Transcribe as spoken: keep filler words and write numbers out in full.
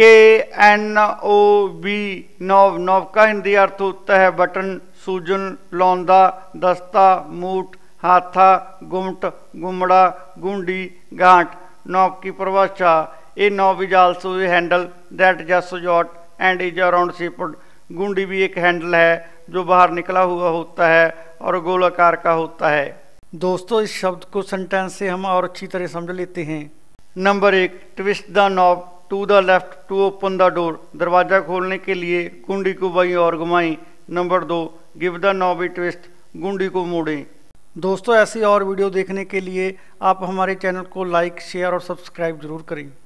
के N O V नौव नौव का हिंदी अर्थ होता है बटन, सूजन, लौंदा, दस्ता, मूठ, हाथा, गुमट, गुमड़ा, गुंडी, गांठ। नौव की परिभाषा, a knob is also a handle that is a sort and is around shaped. गुंडी भी एक हैंडल है जो बाहर निकला हुआ होता है और गोलाकार का होता है। दोस्तों, इस शब्द को सेंटेंस से हम और अच्छी तरह समझ लेते हैं। नंबर एक, twist the knob to the left to open the door. दरवाज़ा खोलने के लिए गुंडी को बाई और घुमाएं। नंबर दो, give the knob a twist, गुंडी को मोड़ें। दोस्तों, ऐसी और वीडियो देखने के लिए आप हमारे चैनल को लाइक, शेयर और सब्सक्राइब जरूर करें।